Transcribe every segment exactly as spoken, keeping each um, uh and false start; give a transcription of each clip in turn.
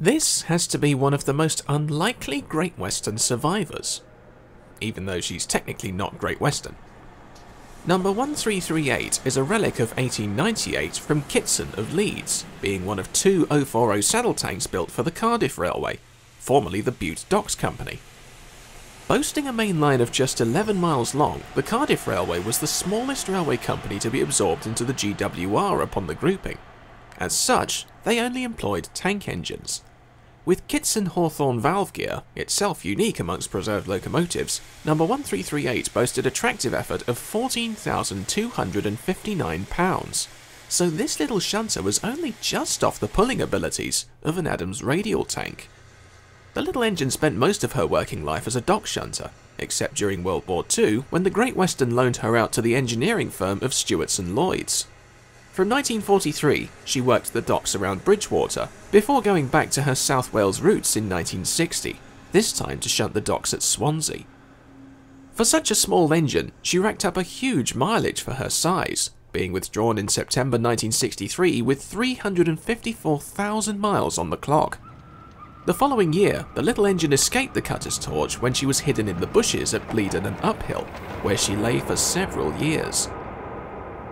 This has to be one of the most unlikely Great Western survivors, even though she's technically not Great Western. Number one three three eight is a relic of eighteen ninety-eight from Kitson of Leeds, being one of two oh four oh saddle tanks built for the Cardiff Railway, formerly the Bute Docks Company. Boasting a main line of just eleven miles long, the Cardiff Railway was the smallest railway company to be absorbed into the G W R upon the grouping. As such, they only employed tank engines. With Kitson Hawthorne valve gear, itself unique amongst preserved locomotives, number one three three eight boasted a tractive effort of fourteen thousand two hundred fifty-nine pounds, so this little shunter was only just off the pulling abilities of an Adams radial tank. The little engine spent most of her working life as a dock shunter, except during World War Two when the Great Western loaned her out to the engineering firm of Stewarts and Lloyds. From nineteen forty-three, she worked the docks around Bridgewater, before going back to her South Wales roots in nineteen sixty, this time to shunt the docks at Swansea. For such a small engine, she racked up a huge mileage for her size, being withdrawn in September nineteen sixty-three with three hundred fifty-four thousand miles on the clock. The following year, the little engine escaped the cutter's torch when she was hidden in the bushes at Bleadon and Uphill, where she lay for several years.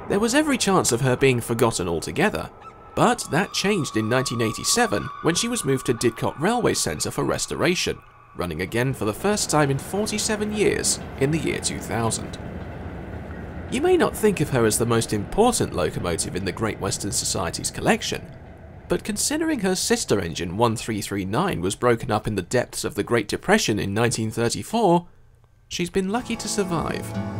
There was every chance of her being forgotten altogether, but that changed in nineteen eighty-seven when she was moved to Didcot Railway Centre for restoration, running again for the first time in forty-seven years in the year two thousand. You may not think of her as the most important locomotive in the Great Western Society's collection, but considering her sister engine one three three nine was broken up in the depths of the Great Depression in nineteen thirty-four, she's been lucky to survive.